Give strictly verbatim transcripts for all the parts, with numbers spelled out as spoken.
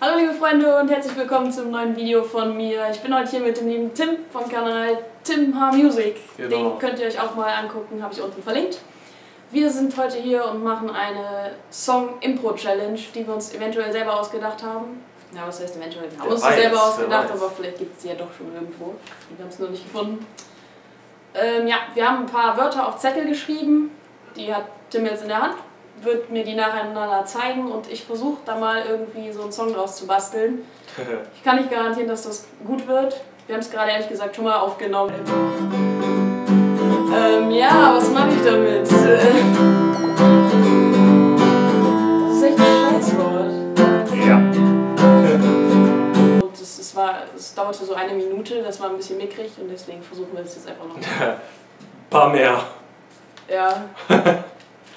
Hallo liebe Freunde und herzlich willkommen zum neuen Video von mir. Ich bin heute hier mit dem lieben Tim vom Kanal TimHMusic. Genau. Den könnt ihr euch auch mal angucken, habe ich unten verlinkt. Wir sind heute hier und machen eine Song-Impro-Challenge, die wir uns eventuell selber ausgedacht haben. Ja, was heißt eventuell? Wir haben uns selber ausgedacht, aber vielleicht gibt es die ja doch schon irgendwo. Wir haben es nur nicht gefunden. Ähm, ja, wir haben ein paar Wörter auf Zettel geschrieben. Die hat Tim jetzt in der Hand. Wird mir die nacheinander zeigen und ich versuche da mal irgendwie so einen Song draus zu basteln. Ich kann nicht garantieren, dass das gut wird. Wir haben es gerade ehrlich gesagt schon mal aufgenommen. Ähm, ja, was mache ich damit? Das ist echt ein Scheißwort. Ja. Und es, es, war, es dauerte so eine Minute, das war ein bisschen mickrig und deswegen versuchen wir es jetzt einfach noch. Ein paar mehr. Ja.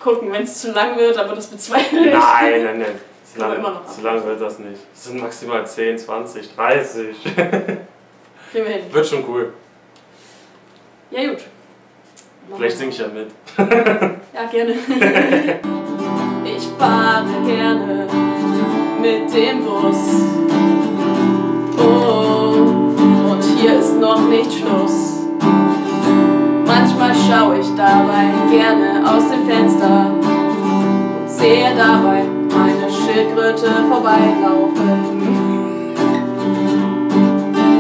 Gucken, wenn es zu lang wird, aber das bezweifle ich. Nein, nein, nein. Zu lang, immer noch zu lang wird das nicht. Es sind maximal zehn, zwanzig, dreißig. Gehen wir hin. Wird schon cool. Ja, gut. Mach Vielleicht singe ich ja mit. Ja, gerne. Ich fahre gerne mit dem Bus. Oh, und hier ist noch nicht Schluss. Manchmal schaue ich dabei gerne aus dem Fenster und sehe dabei meine Schildkröte vorbeilaufen.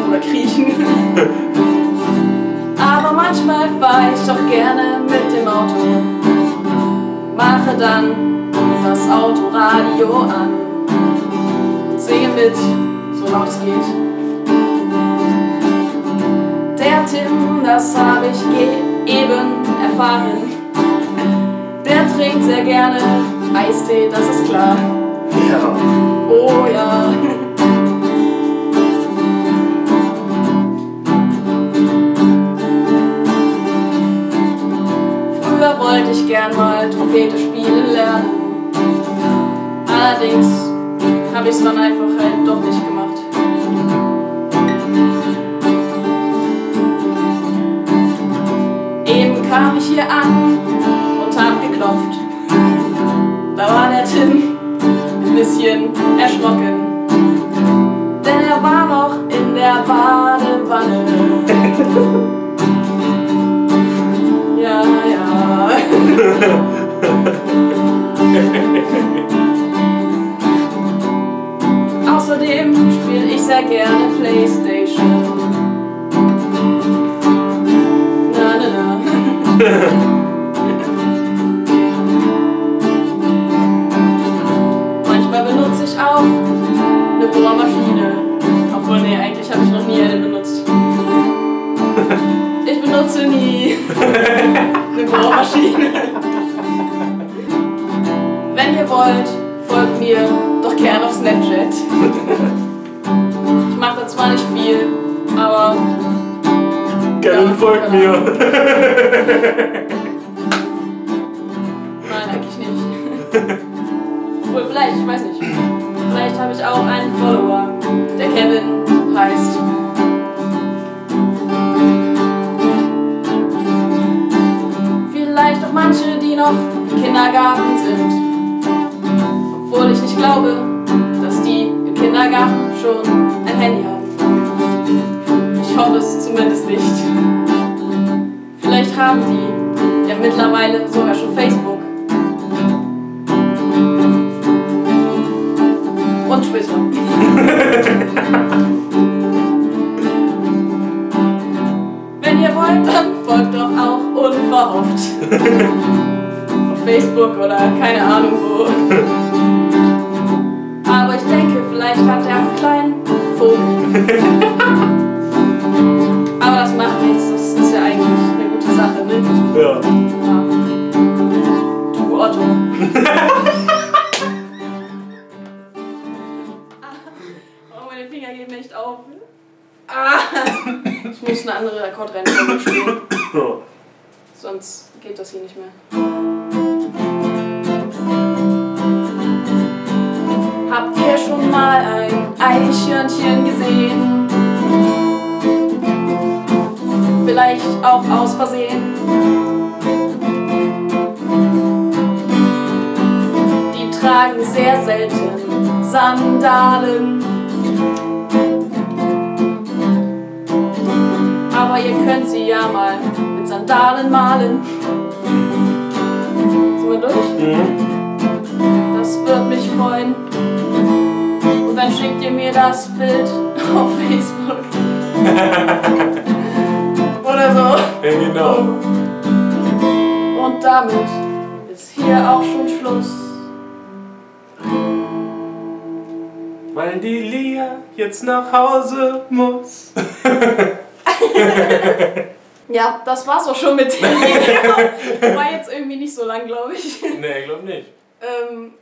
Oder kriechen. Aber manchmal fahre ich doch gerne mit dem Auto, mache dann das Autoradio an und singe mit, so laut es geht. Der Tim, das habe ich gegeben. Eben erfahren. Der trinkt sehr gerne Eistee, das ist klar. Ja. Oh ja. Früher wollte ich gern mal Trompete spielen lernen. Allerdings habe ich es dann einfach halt doch nicht gemacht. Kam ich hier an und hab geklopft. Da war der Tim ein bisschen erschrocken, denn er war noch in der Badewanne. Ja, ja. Außerdem spiele ich sehr gerne Playstation. Na, na, na. Manchmal benutze ich auch eine Bohrmaschine. Obwohl, nee, eigentlich habe ich noch nie eine benutzt. Ich benutze nie eine Bohrmaschine. Wenn ihr wollt, folgt mir doch gerne auf Snapchat. Ich mache da zwar nicht viel, aber... Gerne ja, folgt mir! Nein, eigentlich nicht. Obwohl, vielleicht, ich weiß nicht. Vielleicht habe ich auch einen Follower, der Kevin heißt. Vielleicht auch manche, die noch im Kindergarten sind. Obwohl ich nicht glaube, dass die im Kindergarten schon ein Handy haben. Ich hoffe es zumindest nicht. Vielleicht haben die ja mittlerweile sogar schon Facebook. Und Twitter. Wenn ihr wollt, dann folgt doch auch unverhofft. Auf Facebook oder keine Ahnung wo. Aber ich denke, vielleicht hat er einen kleinen Vogel. Aber das macht nichts, das ist ja eigentlich eine gute Sache, ne? Ja. Ja. Du Otto. Oh, meine Finger geben nicht auf. Ah. Ich muss eine andere Akkordreihenfolge spielen. Sonst geht das hier nicht mehr. Habt ihr schon mal ein Eichhörnchen gesehen? Vielleicht auch aus Versehen. Die tragen sehr selten Sandalen. Aber ihr könnt sie ja mal mit Sandalen malen. Sind wir durch? Mhm. Das wird mich freuen. Und dann schickt ihr mir das Bild auf Facebook. Oder so. Ja, genau. Und damit ist hier auch schon Schluss. Weil die Lia jetzt nach Hause muss. Ja, das war's auch schon mit dem Video. War jetzt irgendwie nicht so lang, glaube ich. Nee, ich glaube nicht. Ähm,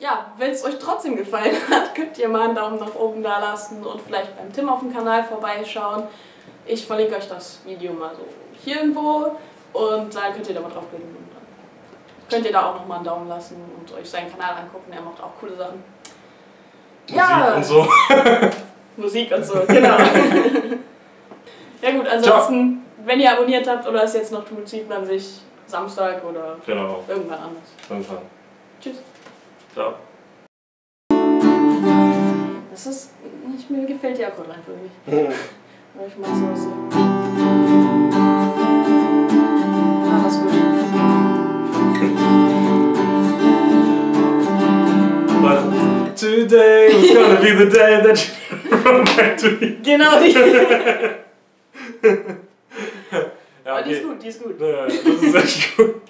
ja, wenn es euch trotzdem gefallen hat, könnt ihr mal einen Daumen nach oben da lassen und vielleicht beim Tim auf dem Kanal vorbeischauen. Ich verlinke euch das Video mal so hier irgendwo und dann könnt ihr da mal draufklicken. Und dann könnt ihr da auch nochmal einen Daumen lassen und euch seinen Kanal angucken. Er macht auch coole Sachen. Musik ja. und so. Musik und so, genau. Ja gut, ansonsten, ciao. Wenn ihr abonniert habt oder es jetzt noch tut, sieht man sich Samstag oder genau. irgendwann anders. Irgendwann. Tschüss. Ciao. Das ist, nicht mir gefällt die Akkordreihenfolge für mich. Mhm. Aber ich mach sowas so. Ah, das ist gut. Warte. Today is gonna be the day that you run back to me. Genau die. Ja, okay. Aber die ist gut, die ist gut. Ja, das ist echt gut.